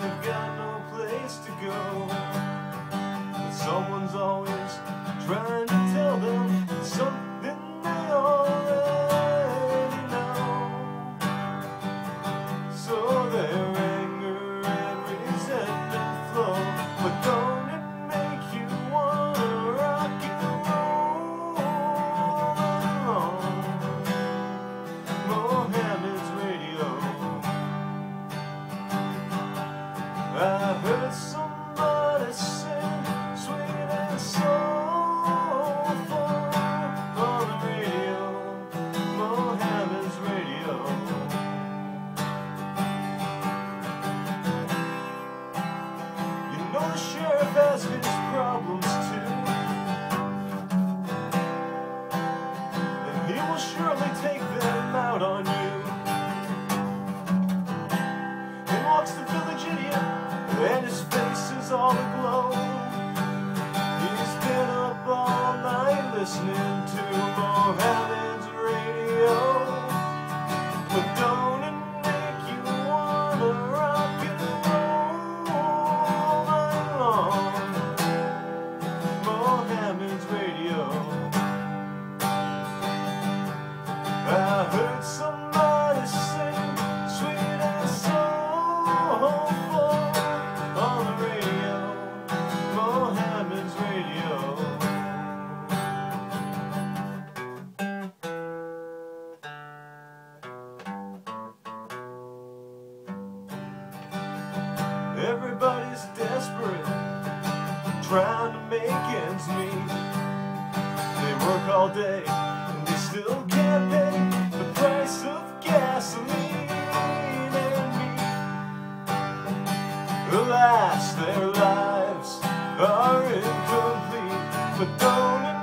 when I've got no place to go. But someone's always trying to tell them something they already know. So their anger and resentment flow. But don't it make you wanna rock and roll alone? Mohammed's Radio. I heard somebody sing sweet and soulful on the radio, Mohammed's Radio. You know the sheriff has his problems too, and he will surely take them out on you. He walks the village idiot, and his face is all aglow. He's been up all night listening to Mohammed's radio. But don't it make you wanna rock and roll along? Mohammed's radio. I heard somebody sing sweet and soulful on the radio, Mohammed's Radio. Everybody's desperate, trying to make ends meet. They work all day, and they still can't pay the price of gasoline. Alas, their lives are incomplete, but don't